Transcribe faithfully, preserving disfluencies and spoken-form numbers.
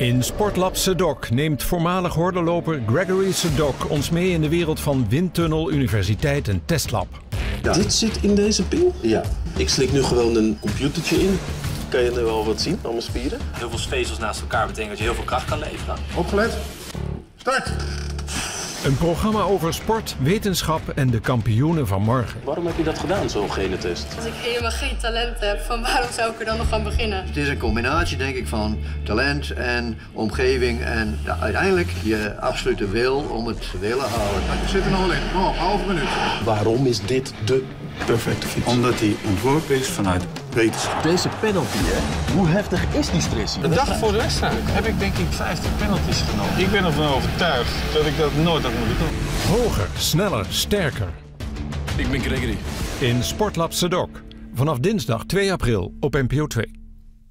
In Sportlab Sedoc neemt voormalig hordenloper Gregory Sedoc ons mee in de wereld van windtunnel, universiteit en testlab. Ja. Dit zit in deze pil? Ja. Ik slik nu gewoon een computertje in. Kan je er wel wat zien, allemaal spieren? Heel veel vezels naast elkaar betekent dat je heel veel kracht kan leveren. Opgelet. Start! Een programma over sport, wetenschap en de kampioenen van morgen. Waarom heb je dat gedaan, zo'n genetest? Als ik helemaal geen talent heb, van waarom zou ik er dan nog aan beginnen? Het is een combinatie, denk ik, van talent en omgeving en ja, uiteindelijk je absolute wil om het willen houden. Je zit er nog wel in. Kom op, half minuut. Waarom is dit de perfecte fiets? Omdat hij ontworpen is vanuit wetenschap. Deze penalty, hè? Hoe heftig is die stress hier? De dag voor de wedstrijd heb ik denk ik vijftien penalties genomen. Ik ben ervan overtuigd dat ik dat nooit had moeten doen. Hoger, sneller, sterker. Ik ben Gregory. In Sportlab Sedoc. Vanaf dinsdag twee april op N P O twee.